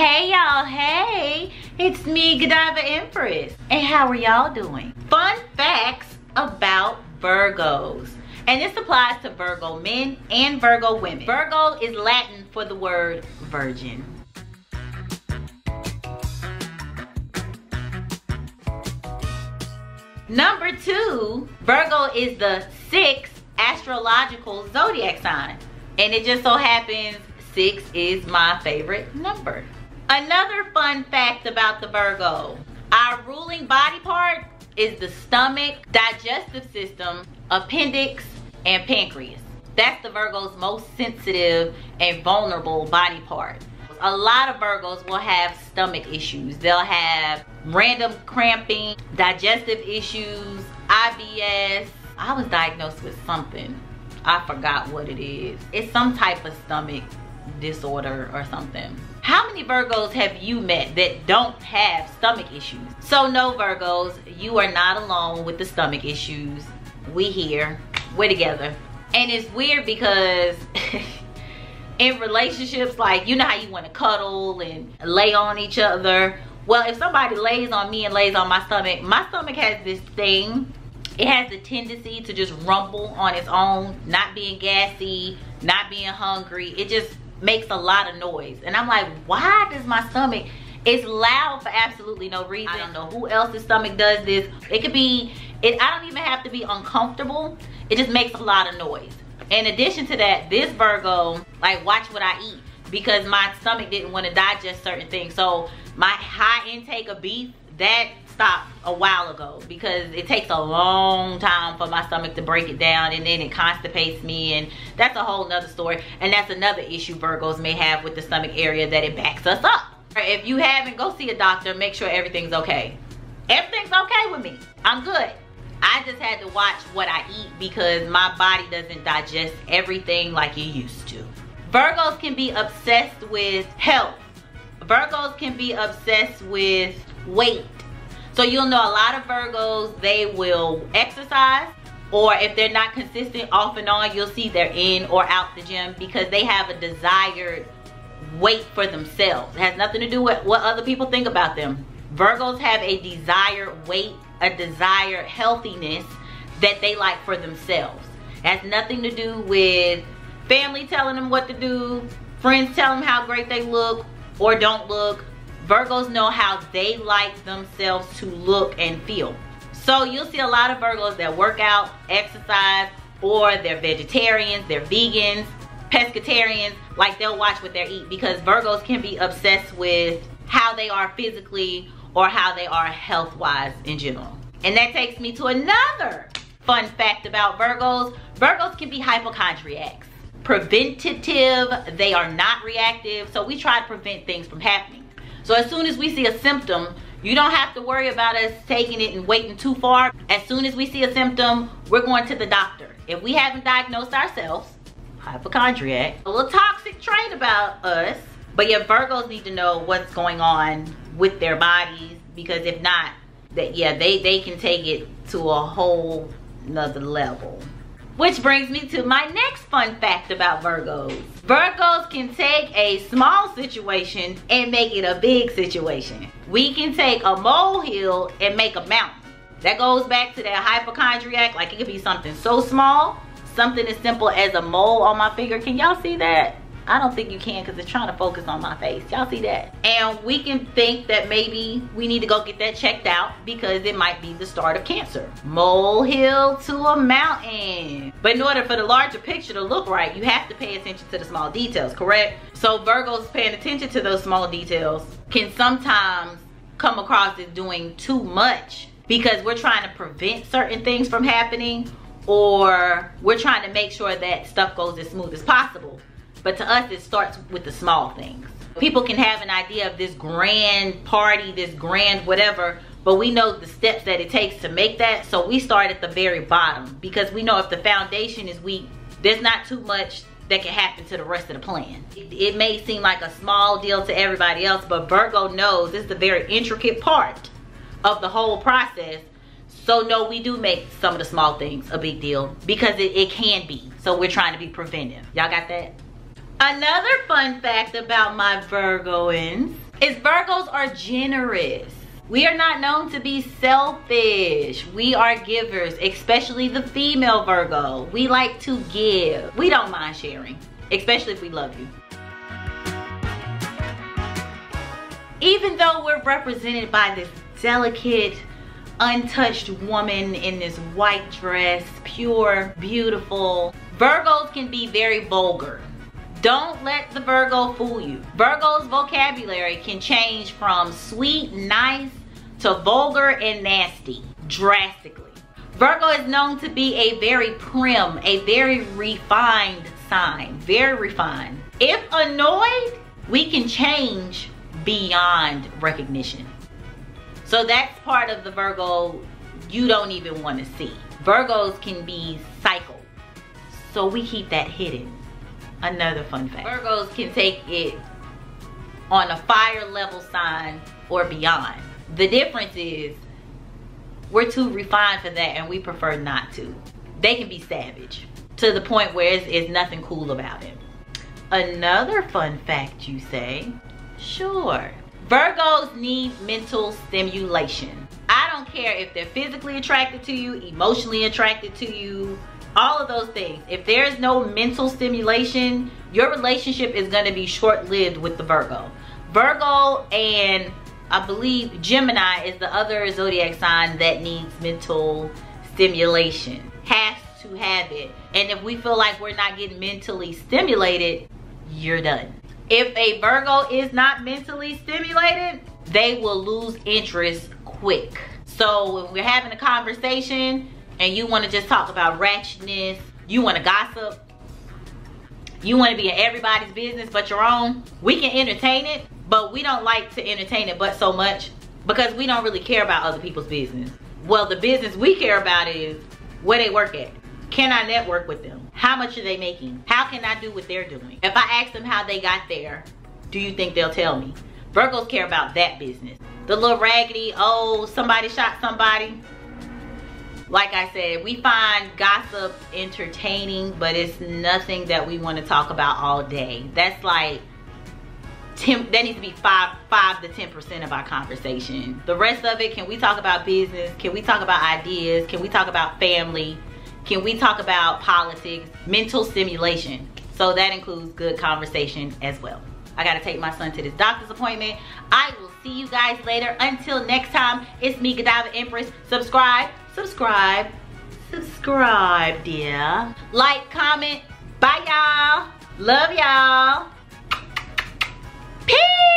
Hey y'all, hey, it's me, Godiva Empress. And how are y'all doing? Fun facts about Virgos. And this applies to Virgo men and Virgo women. Virgo is Latin for the word virgin. Number 2, Virgo is the 6th astrological zodiac sign. And it just so happens 6 is my favorite number. Another fun fact about the Virgo, our ruling body part is the stomach, digestive system, appendix, and pancreas. That's the Virgo's most sensitive and vulnerable body part. A lot of Virgos will have stomach issues. They'll have random cramping, digestive issues, IBS. I was diagnosed with something. I forgot what it is. It's some type of stomach disorder or something. How many Virgos have you met that don't have stomach issues? So no, Virgos, you are not alone with the stomach issues. We here, we're together. And it's weird because in relationships, like, you know how you want to cuddle and lay on each other. Well, if somebody lays on me and lays on my stomach has this thing. It has the tendency to just rumble on its own, not being gassy, not being hungry. It just makes a lot of noise. And I'm like, why does my stomach, it's loud for absolutely no reason. I don't know who else's stomach does this. It could be, I don't even have to be uncomfortable. It just makes a lot of noise. In addition to that, this Virgo, like, watch what I eat because my stomach didn't want to digest certain things. So my high intake of beef, that stopped a while ago because it takes a long time for my stomach to break it down, and then it constipates me, and that's a whole nother story. And that's another issue Virgos may have with the stomach area, that it backs us up. If you haven't, go see a doctor, make sure everything's okay. Everything's okay with me. I'm good. I just had to watch what I eat because my body doesn't digest everything like it used to. Virgos can be obsessed with health. Virgos can be obsessed with weight. So you'll know a lot of Virgos, they will exercise, or if they're not consistent off and on, you'll see they're in or out the gym because they have a desired weight for themselves. It has nothing to do with what other people think about them. Virgos have a desired weight, a desired healthiness that they like for themselves. It has nothing to do with family telling them what to do, friends telling them how great they look or don't look. Virgos know how they like themselves to look and feel. So you'll see a lot of Virgos that work out, exercise, or they're vegetarians, they're vegans, pescatarians. Like, they'll watch what they eat because Virgos can be obsessed with how they are physically or how they are health-wise in general. And that takes me to another fun fact about Virgos. Virgos can be hypochondriacs. Preventative, they are not reactive, so we try to prevent things from happening. So as soon as we see a symptom, you don't have to worry about us taking it and waiting too far. As soon as we see a symptom, we're going to the doctor. If we haven't diagnosed ourselves, hypochondriac, a little toxic trait about us. But yeah, Virgos need to know what's going on with their bodies, because if not, that, yeah, they can take it to a whole nother level. Which brings me to my next fun fact about Virgos. Virgos can take a small situation and make it a big situation. We can take a molehill and make a mountain. That goes back to that hypochondriac. Like, it could be something so small, something as simple as a mole on my finger. Can y'all see that? I don't think you can because it's trying to focus on my face. Y'all see that? And we can think that maybe we need to go get that checked out because it might be the start of cancer. Molehill to a mountain. But in order for the larger picture to look right, you have to pay attention to the small details, correct? So Virgos paying attention to those small details can sometimes come across as doing too much because we're trying to prevent certain things from happening, or we're trying to make sure that stuff goes as smooth as possible. But to us, it starts with the small things. People can have an idea of this grand party, this grand whatever, but we know the steps that it takes to make that. So we start at the very bottom because we know if the foundation is weak, there's not too much that can happen to the rest of the plan. It may seem like a small deal to everybody else, but Virgo knows this is the very intricate part of the whole process. So no, we do make some of the small things a big deal because it can be. So we're trying to be preventive. Y'all got that? Another fun fact about my Virgoans is Virgos are generous. We are not known to be selfish. We are givers, especially the female Virgo. We like to give. We don't mind sharing, especially if we love you. Even though we're represented by this delicate, untouched woman in this white dress, pure, beautiful, Virgos can be very vulgar. Don't let the Virgo fool you. Virgo's vocabulary can change from sweet, nice, to vulgar and nasty, drastically. Virgo is known to be a very prim, a very refined sign, very refined. If annoyed, we can change beyond recognition. So that's part of the Virgo you don't even want to see. Virgos can be psycho, so we keep that hidden. Another fun fact. Virgos can take it on a fire level sign or beyond. The difference is we're too refined for that and we prefer not to. They can be savage to the point where it's nothing cool about it. Another fun fact, you say? Sure. Virgos need mental stimulation. I don't care if they're physically attracted to you, emotionally attracted to you, all of those things. If there's no mental stimulation, your relationship is going to be short-lived with the Virgo. Virgo and I believe Gemini is the other zodiac sign that needs mental stimulation. Has to have it. And if we feel like we're not getting mentally stimulated, you're done. If a Virgo is not mentally stimulated, they will lose interest quick. So if we're having a conversation and you want to just talk about ratchetness, you want to gossip, you want to be in everybody's business but your own, we can entertain it, but we don't like to entertain it but so much because we don't really care about other people's business. Well, the business we care about is where they work at. Can I network with them? How much are they making? How can I do what they're doing? If I ask them how they got there, do you think they'll tell me? Virgos care about that business. The little raggedy, oh, somebody shot somebody. Like I said, we find gossip entertaining, but it's nothing that we want to talk about all day. That's like, that needs to be 5 to 10% of our conversation. The rest of it, can we talk about business? Can we talk about ideas? Can we talk about family? Can we talk about politics? Mental stimulation. So that includes good conversation as well. I gotta take my son to this doctor's appointment. I will see you guys later. Until next time, it's me, Godiva Empress. Subscribe, dear. Like, comment. Bye, y'all. Love y'all. Peace.